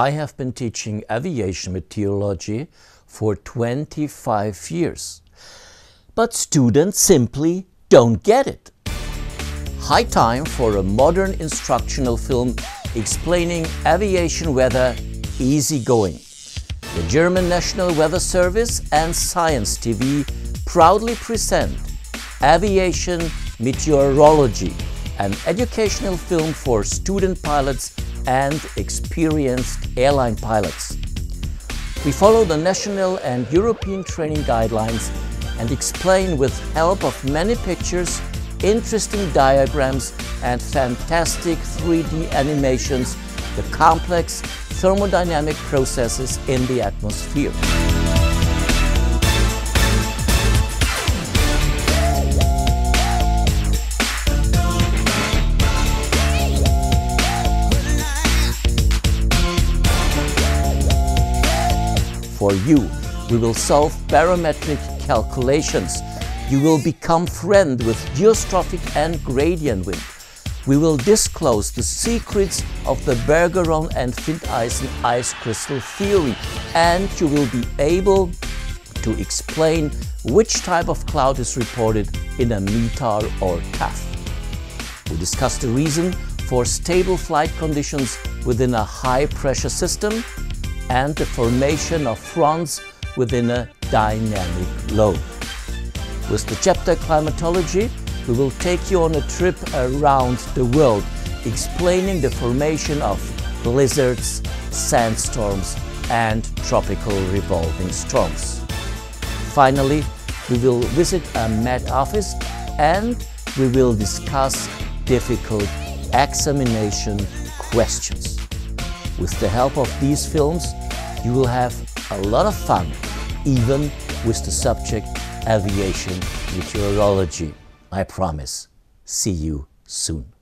I have been teaching aviation meteorology for 25 years, but students simply don't get it. High time for a modern instructional film explaining aviation weather easygoing. The German National Weather Service and Science TV proudly present Aviation Meteorology, an educational film for student pilots and experienced airline pilots. We follow the national and European training guidelines and explain with help of many pictures, interesting diagrams and fantastic 3D animations the complex thermodynamic processes in the atmosphere. For you, we will solve barometric calculations. You will become friends with geostrophic and gradient wind. We will disclose the secrets of the Bergeron and Findeisen ice crystal theory, and you will be able to explain which type of cloud is reported in a METAR or TAF. We discuss the reason for stable flight conditions within a high-pressure system, and the formation of fronts within a dynamic lobe. With the chapter Climatology, we will take you on a trip around the world, explaining the formation of blizzards, sandstorms, and tropical revolving storms. Finally, we will visit a MET office and we will discuss difficult examination questions. With the help of these films, you will have a lot of fun, even with the subject aviation meteorology. I promise. See you soon.